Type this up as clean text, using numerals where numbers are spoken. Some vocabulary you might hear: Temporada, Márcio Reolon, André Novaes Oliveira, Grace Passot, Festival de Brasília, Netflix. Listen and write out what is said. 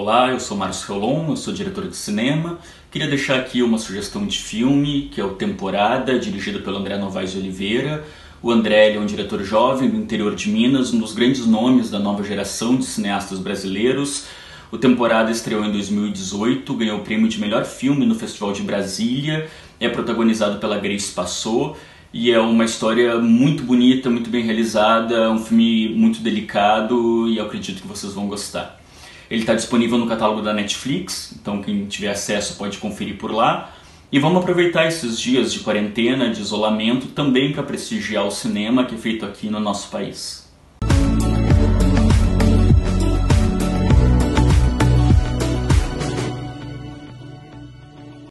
Olá, eu sou Márcio Reolon, eu sou diretor de cinema. Queria deixar aqui uma sugestão de filme, que é o Temporada, dirigido pelo André Novaes Oliveira. O André é um diretor jovem do interior de Minas, um dos grandes nomes da nova geração de cineastas brasileiros. O Temporada estreou em 2018, ganhou o prêmio de melhor filme no Festival de Brasília, é protagonizado pela Grace Passot e é uma história muito bonita, muito bem realizada, é um filme muito delicado e eu acredito que vocês vão gostar. Ele está disponível no catálogo da Netflix, então quem tiver acesso pode conferir por lá. E vamos aproveitar esses dias de quarentena, de isolamento, também para prestigiar o cinema que é feito aqui no nosso país.